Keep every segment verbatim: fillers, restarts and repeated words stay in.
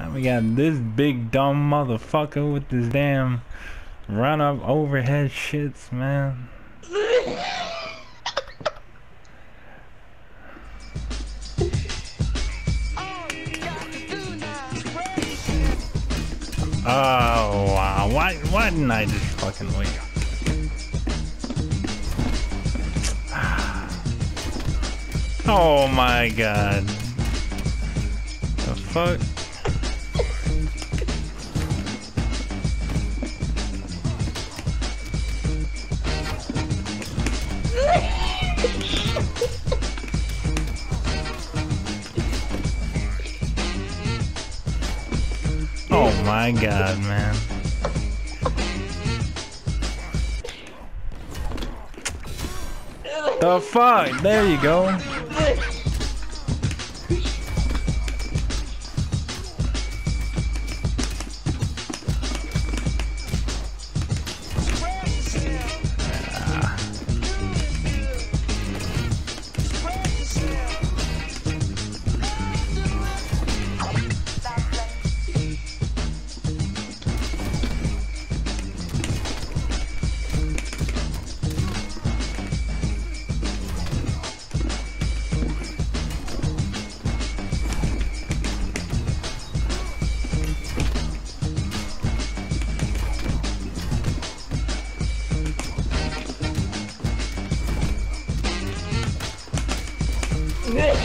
And we got this big dumb motherfucker with this damn run up overhead shits, man. Oh wow, why why didn't I just fucking wait? Oh my god. The fuck? Oh my god, man. The fuck? There you go.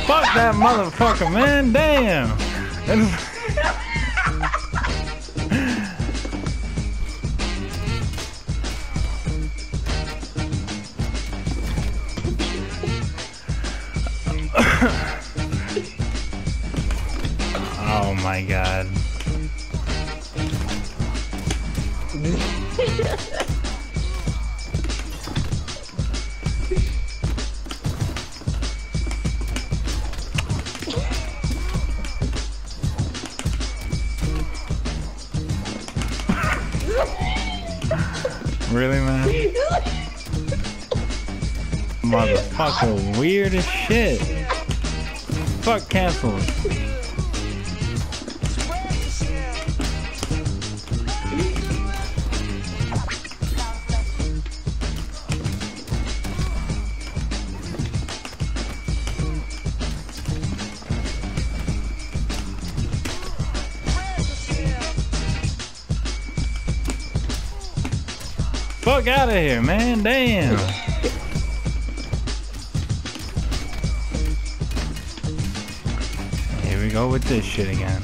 Fuck that motherfucker, man, damn! Oh my god. Really, man? Motherfucker, weird as shit. Fuck cancels. Fuck out of here, man, damn. Here we go with this shit again.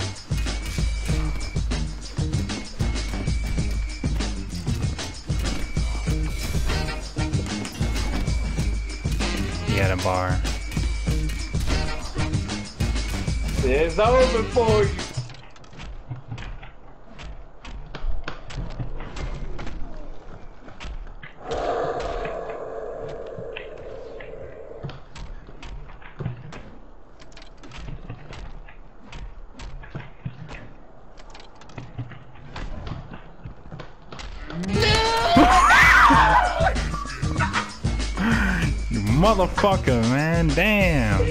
He had a bar. It's over for you. Motherfucker, man, damn.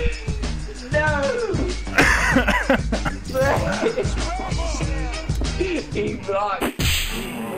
No. He blocked.